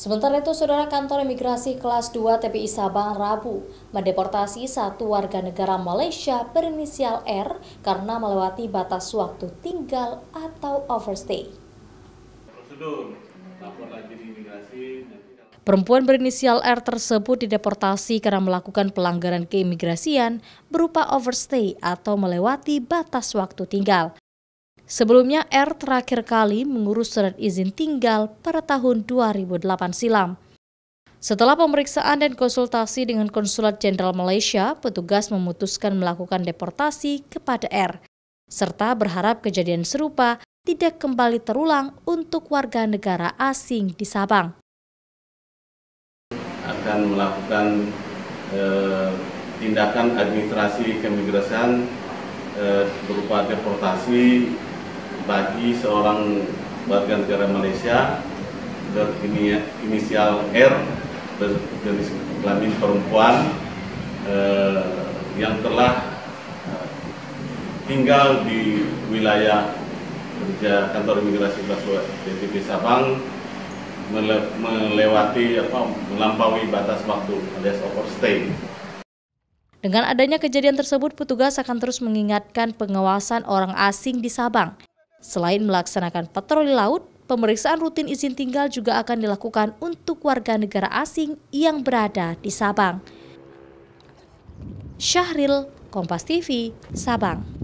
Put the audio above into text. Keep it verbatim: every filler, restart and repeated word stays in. Sementara itu, Saudara, Kantor Imigrasi Kelas dua T P I Sabang Rabu mendeportasi satu warga negara Malaysia berinisial R karena melewati batas waktu tinggal atau overstay. Prosedur lapor lagi di imigrasi. Perempuan berinisial R tersebut dideportasi karena melakukan pelanggaran keimigrasian berupa overstay atau melewati batas waktu tinggal. Sebelumnya, R terakhir kali mengurus surat izin tinggal pada tahun dua ribu delapan silam. Setelah pemeriksaan dan konsultasi dengan Konsulat Jenderal Malaysia, petugas memutuskan melakukan deportasi kepada R, serta berharap kejadian serupa tidak kembali terulang untuk warga negara asing di Sabang. Akan melakukan eh, tindakan administrasi keimigrasian eh, berupa deportasi bagi seorang warga negara Malaysia berinisial R berjenis kelamin perempuan eh, yang telah eh, tinggal di wilayah kerja Kantor Imigrasi Kelas dua T P I Sabang mele melewati apa melampaui batas waktu alias overstay. Dengan adanya kejadian tersebut, petugas akan terus mengingatkan pengawasan orang asing di Sabang. Selain melaksanakan patroli laut, pemeriksaan rutin izin tinggal juga akan dilakukan untuk warga negara asing yang berada di Sabang. Syahril, Kompas T V, Sabang.